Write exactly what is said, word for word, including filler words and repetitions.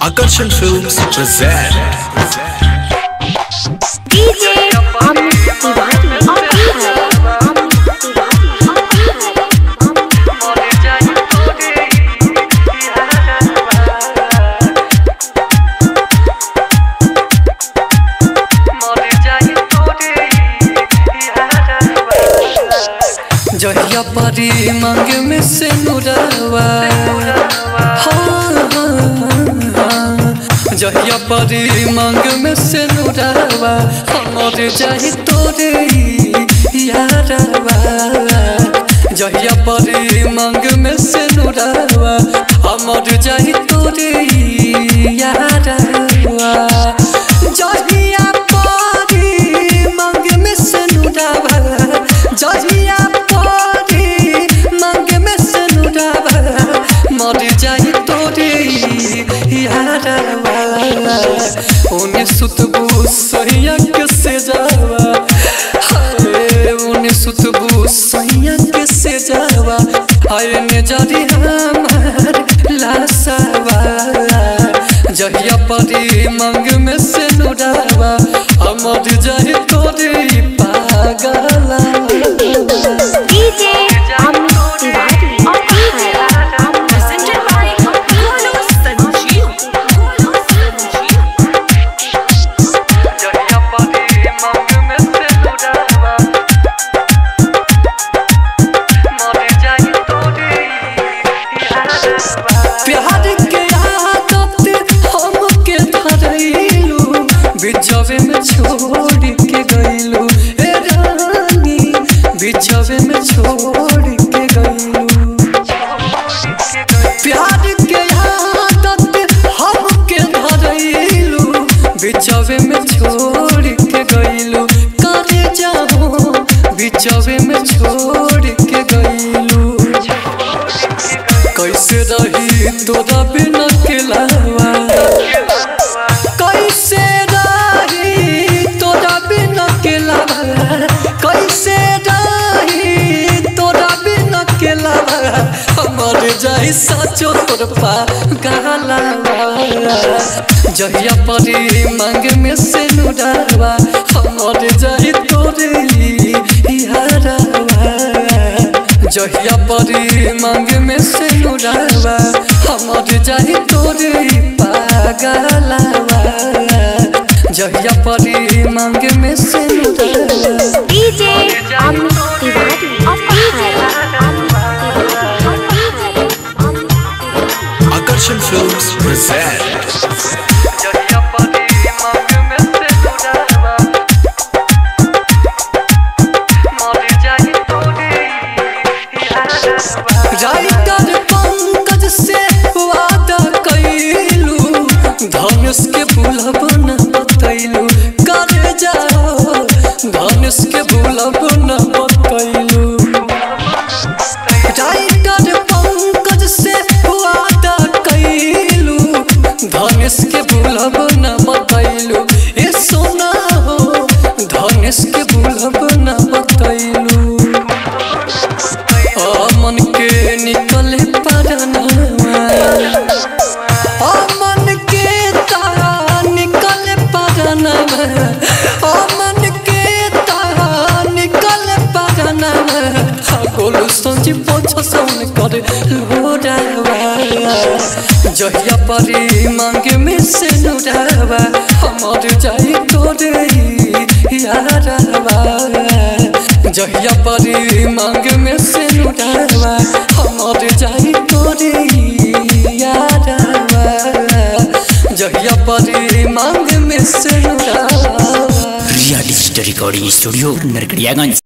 आकर्षण films present DJ जहिया पारी मांगे में से नुरावा हाँ हाँ जहिया पारी मांगे में से नुरावा और जाहि तोरे यारावा जहिया पारी मांगे में से नुरावा और जाहि तोरे यारावा जहिया पारी मांगे में से नुरावा जहिया उन्हें सुतबू सहिया कैसे जावा हाय उन्हें सुतबू सहिया कैसे जावा हाय ने जारी हमार लासावा जहिया पारी मांग में से नुरावा अमर जाहि तोरे पागला बिछावे में छोड़ के गईलू ए रानी बिछावे में छोड़ के गईलू प्यार के आदत हम के धरईलू बिछावे में छोड़ के गईलू करे जाओ बिछावे में छोड़ के गईलू कैसे रही तोरा बिना केलावा कैसे जाहि साचो तोर पागला जहिया पारी मांग में से नुरावा हमर जाहि तोरे यारावा जहिया पारी मांग में से नुरावा हमर जाहि तोरे पागला जहिया पारी मांग में से नुरावा डीजे Aakarshan Films present जहिया पारी मांग में से नुरावा हमर जाहि तोरे यारावा जहिया पारी मांग में से नुरावा हमर जाहि तोरे यारावा जहिया पारी मांग में से नुरावा Riyadh district recording studio Narkatiaganj.